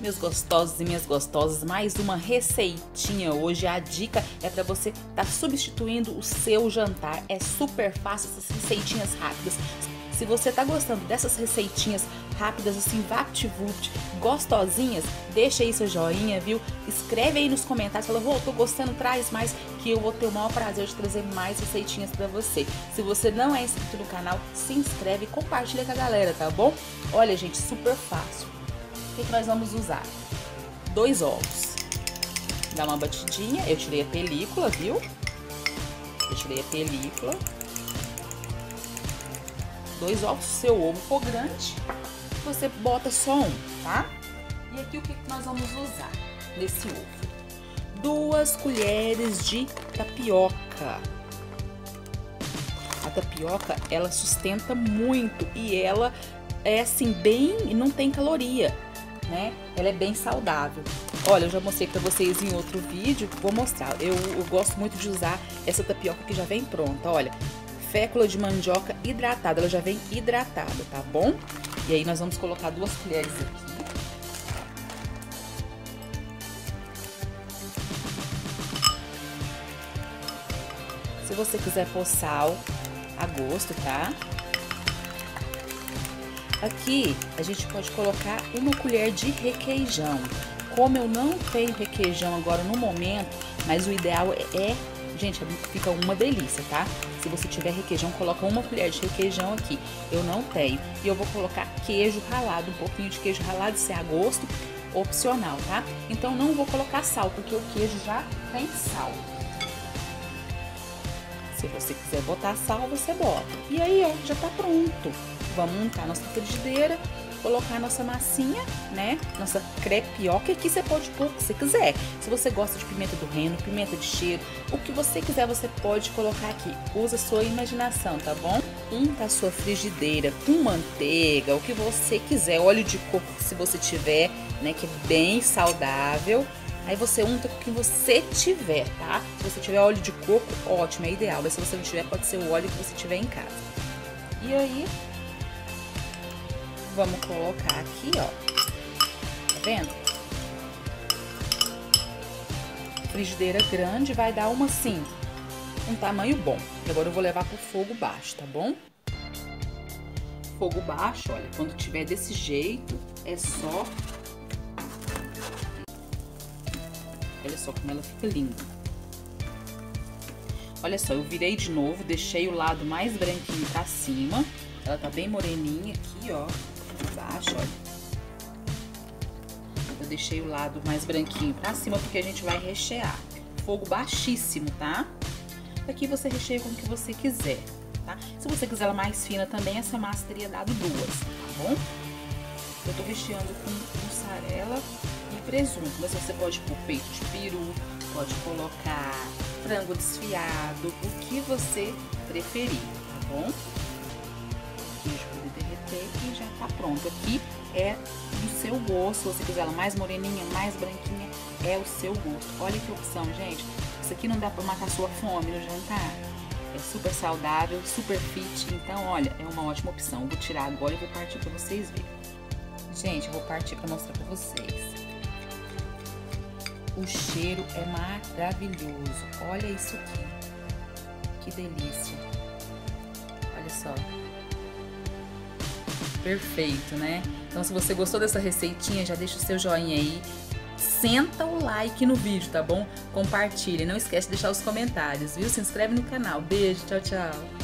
Meus gostosos e minhas gostosas, mais uma receitinha hoje. A dica é para você estar substituindo o seu jantar. É super fácil essas receitinhas rápidas. Se você tá gostando dessas receitinhas rápidas, assim, vapt-vupt, gostosinhas, deixa aí seu joinha, viu? Escreve aí nos comentários, fala, tô gostando, traz mais, que eu vou ter o maior prazer de trazer mais receitinhas pra você. Se você não é inscrito no canal, se inscreve e compartilha com a galera, tá bom? Olha, gente, super fácil. O que nós vamos usar? 2 ovos. Dá uma batidinha, eu tirei a película, viu? Eu tirei a película. 2 ovos, seu ovo for grande, você bota só um, tá? E aqui o que nós vamos usar nesse ovo? 2 colheres de tapioca. A tapioca, ela sustenta muito e ela é assim, bem, não tem caloria, né? Ela é bem saudável. Olha, eu já mostrei pra vocês em outro vídeo, vou mostrar. Eu gosto muito de usar essa tapioca que já vem pronta, olha. Fécula de mandioca hidratada, ela já vem hidratada, tá bom? E aí nós vamos colocar 2 colheres aqui. Se você quiser pôr sal a gosto, tá? Aqui a gente pode colocar 1 colher de requeijão. Como eu não tenho requeijão agora no momento, mas o ideal é... Gente, fica uma delícia, tá? Se você tiver requeijão, coloca 1 colher de requeijão aqui. Eu não tenho. E eu vou colocar queijo ralado, um pouquinho de queijo ralado, se é a gosto, opcional, tá? Então não vou colocar sal, porque o queijo já tem sal. Se você quiser botar sal, você bota. E aí, ó, já tá pronto. Vamos montar nossa frigideira, colocar nossa massinha, né? Nossa crepioca, aqui você pode pôr o que você quiser. Se você gosta de pimenta do reino, pimenta de cheiro, o que você quiser você pode colocar aqui. Usa a sua imaginação, tá bom? Unta a sua frigideira com manteiga, o que você quiser, óleo de coco se você tiver, né? Que é bem saudável. Aí você unta com o que você tiver, tá? Se você tiver óleo de coco, ótimo, é ideal. Mas se você não tiver, pode ser o óleo que você tiver em casa. E aí... vamos colocar aqui, ó, tá vendo? Frigideira grande vai dar uma, assim, um tamanho bom. E agora eu vou levar pro fogo baixo, tá bom? Fogo baixo, olha, quando tiver desse jeito, é só... Olha só como ela fica linda. Olha só, eu virei de novo, deixei o lado mais branquinho pra cima. Ela tá bem moreninha aqui, ó. Baixo, olha. Eu deixei o lado mais branquinho pra cima porque a gente vai rechear. Fogo baixíssimo, tá? Aqui você recheia com o que você quiser, tá? Se você quiser ela mais fina também, essa massa teria dado 2, tá bom? Eu tô recheando com mussarela e presunto, mas você pode pôr peito de peru, pode colocar frango desfiado, o que você preferir, tá bom? E já tá pronto. Aqui é do seu gosto. Se você quiser ela mais moreninha, mais branquinha, é o seu gosto. Olha que opção, gente. Isso aqui não dá pra matar sua fome no jantar. É super saudável, super fit. Então, olha, é uma ótima opção. Vou tirar agora e vou partir pra vocês verem. Gente, eu vou partir pra mostrar pra vocês. O cheiro é maravilhoso. Olha isso aqui. Que delícia. Olha só. Perfeito, né? Então, se você gostou dessa receitinha, já deixa o seu joinha aí. Senta o like no vídeo, tá bom? Compartilha. Não esquece de deixar os comentários, viu? Se inscreve no canal. Beijo, tchau, tchau.